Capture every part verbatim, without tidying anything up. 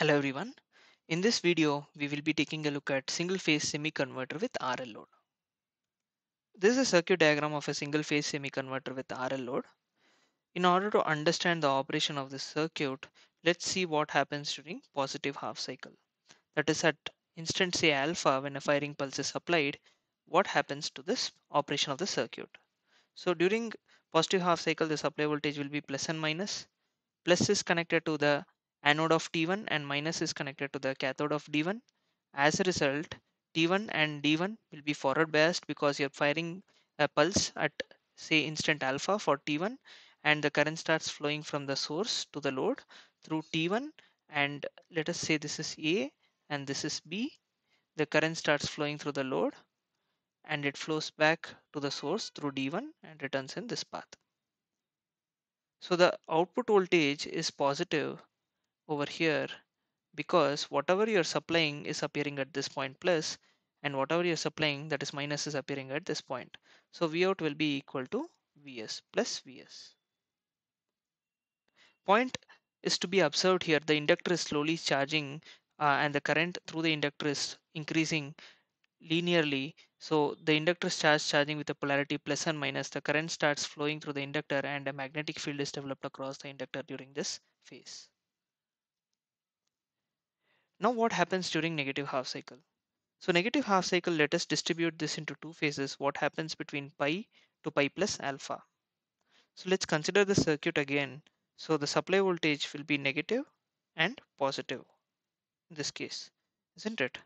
Hello everyone. In this video, we will be taking a look at single-phase semi-converter with R L load. This is a circuit diagram of a single-phase semi-converter with R L load. In order to understand the operation of this circuit, let's see what happens during positive half cycle. That is at instant say alpha, when a firing pulse is applied, what happens to this operation of the circuit. So during positive half cycle, the supply voltage will be plus and minus. Plus is connected to the anode of T one and minus is connected to the cathode of D one. As a result, T one and D one will be forward biased because you're firing a pulse at say instant alpha for T one, and the current starts flowing from the source to the load through T one, and let us say this is A and this is B. The current starts flowing through the load and it flows back to the source through D one and returns in this path. So the output voltage is positive over here because whatever you're supplying is appearing at this point plus, and whatever you're supplying, that is minus, is appearing at this point. So V out will be equal to Vs plus Vs. Point is to be observed here. The inductor is slowly charging uh, and the current through the inductor is increasing linearly. So the inductor starts charging with a polarity plus and minus. The current starts flowing through the inductor and a magnetic field is developed across the inductor during this phase. Now what happens during negative half cycle? So negative half cycle, let us distribute this into two phases. What happens between pi to pi plus alpha? So let's consider the circuit again. So the supply voltage will be negative and positive in this case, isn't it?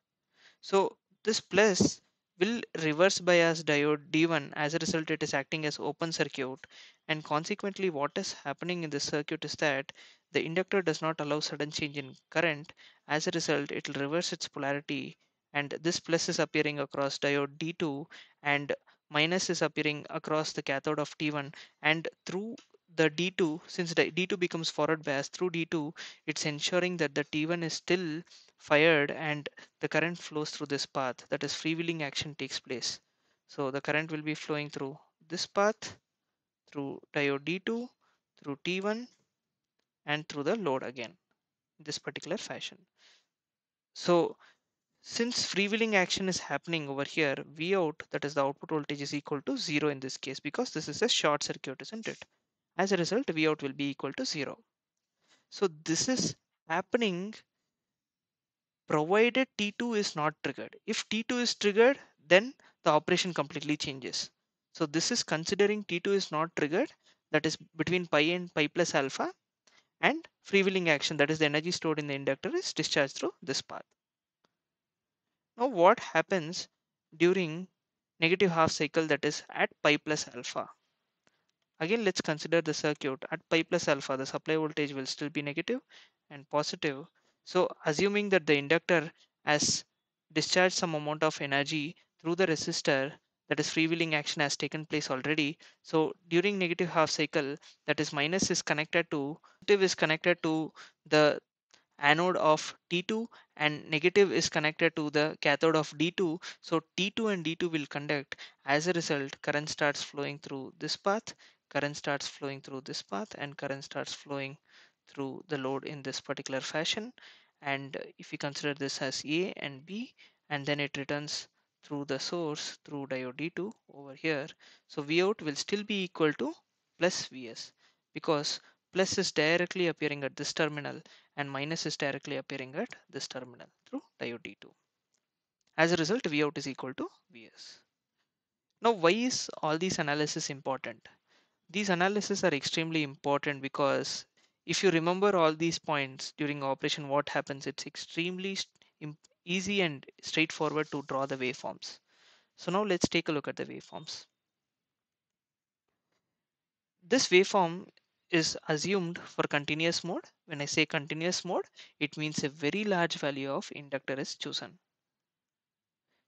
So this plus will reverse bias diode D one. As a result, it is acting as open circuit, and consequently what is happening in this circuit is that the inductor does not allow sudden change in current. As a result, it will reverse its polarity, and this plus is appearing across diode D two and minus is appearing across the cathode of T one, and through the D two, since the D two becomes forward biased through D two, it's ensuring that the T one is still fired and the current flows through this path. That is, freewheeling action takes place. So the current will be flowing through this path, through diode D two, through T one, and through the load again in this particular fashion. So since freewheeling action is happening over here, V out, that is the output voltage, is equal to zero in this case because this is a short circuit, isn't it? As a result, V out will be equal to zero. So this is happening provided T two is not triggered. If T two is triggered, then the operation completely changes. So this is considering T two is not triggered, that is between pi and pi plus alpha, and freewheeling action, that is the energy stored in the inductor, is discharged through this path. Now what happens during negative half cycle, that is at pi plus alpha? Again, let's consider the circuit. At pi plus alpha, the supply voltage will still be negative and positive. So assuming that the inductor has discharged some amount of energy through the resistor, that is freewheeling action has taken place already. So during negative half cycle, that is minus is connected to negative is connected to the anode of T two and negative is connected to the cathode of D two. So T two and D two will conduct. As a result, current starts flowing through this path, current starts flowing through this path, and current starts flowing through the load in this particular fashion. And if we consider this as A and B, and then it returns through the source through diode D two over here. So V out will still be equal to plus Vs because plus is directly appearing at this terminal and minus is directly appearing at this terminal through diode D two. As a result, V out is equal to Vs. Now, why is all these analysis important? These analyses are extremely important because if you remember all these points during operation, what happens, it's extremely easy and straightforward to draw the waveforms. So now let's take a look at the waveforms. This waveform is assumed for continuous mode. When I say continuous mode, it means a very large value of inductor is chosen.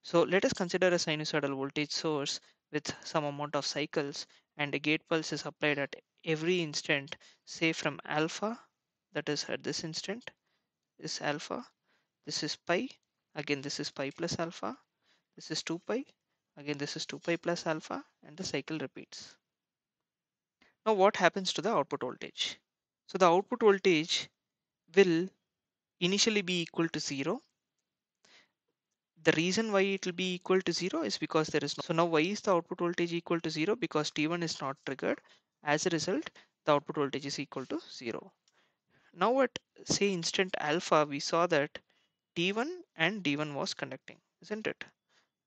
So let us consider a sinusoidal voltage source with some amount of cycles, and a gate pulse is applied at every instant, say from alpha, that is at this instant, is alpha, this is pi, again this is pi plus alpha, this is two pi, again this is two pi plus alpha, and the cycle repeats. Now what happens to the output voltage? So the output voltage will initially be equal to zero. The reason why it will be equal to zero is because there is no. So now why is the output voltage equal to zero? Because T one is not triggered. As a result, the output voltage is equal to zero. Now at say instant alpha, we saw that T one and D one was conducting, isn't it?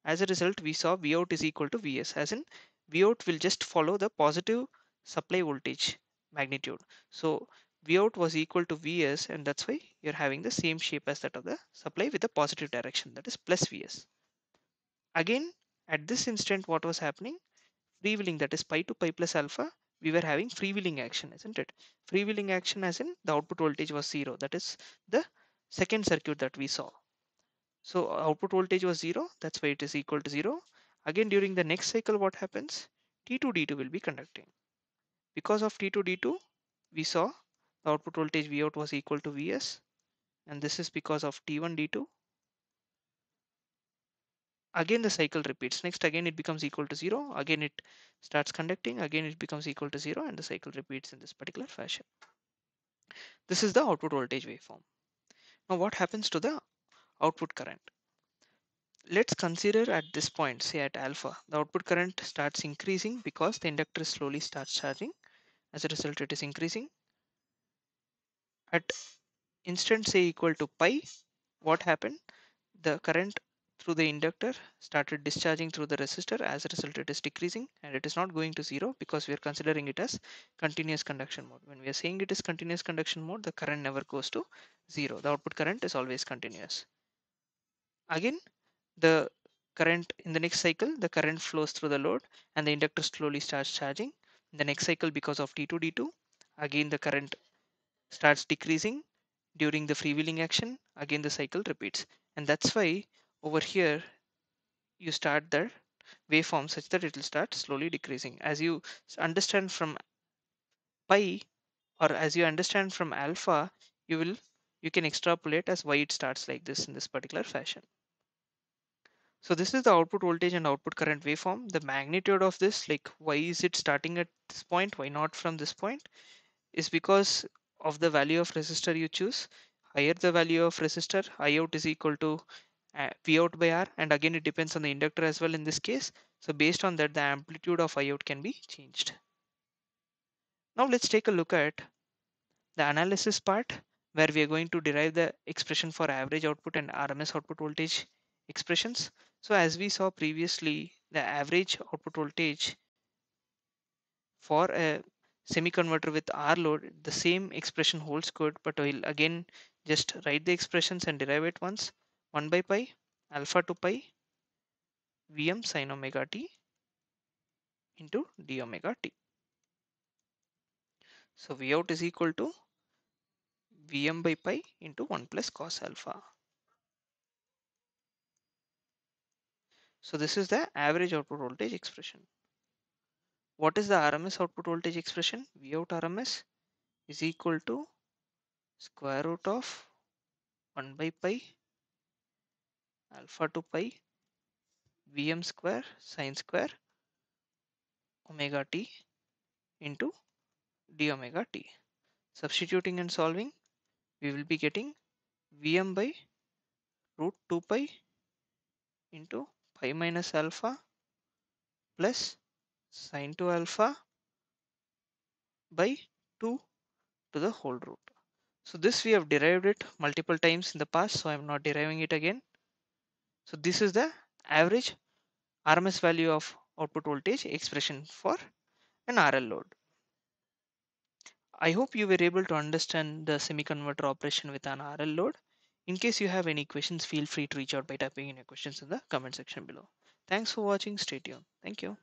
As a result, we saw Vout is equal to Vs, as in Vout will just follow the positive supply voltage magnitude. So Vout was equal to Vs, and that's why you're having the same shape as that of the supply with a positive direction, that is plus Vs. Again, at this instant, what was happening? Freewheeling, that is pi to pi plus alpha, we were having freewheeling action, isn't it? Freewheeling action as in the output voltage was zero. That is the second circuit that we saw. So output voltage was zero, that's why it is equal to zero. Again, during the next cycle, what happens? T two D two will be conducting. Because of T two D two, we saw the output voltage Vout was equal to Vs, and this is because of T one D two. Again, the cycle repeats. Next, again, it becomes equal to zero. Again, it starts conducting. Again, it becomes equal to zero, and the cycle repeats in this particular fashion. This is the output voltage waveform. Now, what happens to the output current? Let's consider at this point, say at alpha, the output current starts increasing because the inductor slowly starts charging. As a result, it is increasing. At instant say equal to pi, what happened? The current through the inductor started discharging through the resistor. As a result, it is decreasing, and it is not going to zero because we are considering it as continuous conduction mode. When we are saying it is continuous conduction mode, the current never goes to zero. The output current is always continuous. Again, the current in the next cycle, the current flows through the load and the inductor slowly starts charging. In the next cycle, because of T two D two, again the current starts decreasing during the freewheeling action. Again the cycle repeats, and that's why over here you start the waveform such that it will start slowly decreasing. As you understand from pi, or as you understand from alpha, you will you can extrapolate as why it starts like this in this particular fashion. So this is the output voltage and output current waveform. The magnitude of this, like why is it starting at this point, why not from this point, is because of the value of resistor you choose. Higher the value of resistor, Iout is equal to Vout by R, and again it depends on the inductor as well in this case. So based on that, the amplitude of Iout can be changed. Now let's take a look at the analysis part, where we are going to derive the expression for average output and R M S output voltage expressions. So as we saw previously, the average output voltage for a semi-converter with R load, the same expression holds good, but we'll again just write the expressions and derive it once. one by pi alpha to pi Vm sin omega t into d omega t. So Vout is equal to Vm by pi into one plus cos alpha. So this is the average output voltage expression. What is the R M S output voltage expression? Vout R M S is equal to square root of one by pi alpha to pi Vm square sine square omega t into d omega t. Substituting and solving, we will be getting Vm by root two pi into pi minus alpha plus sine two alpha by two to the whole root. So this we have derived it multiple times in the past, so I am not deriving it again. So this is the average R M S value of output voltage expression for an R L load. I hope you were able to understand the semi-converter operation with an R L load. In case you have any questions, feel free to reach out by typing in your questions in the comment section below. Thanks for watching. Stay tuned. Thank you.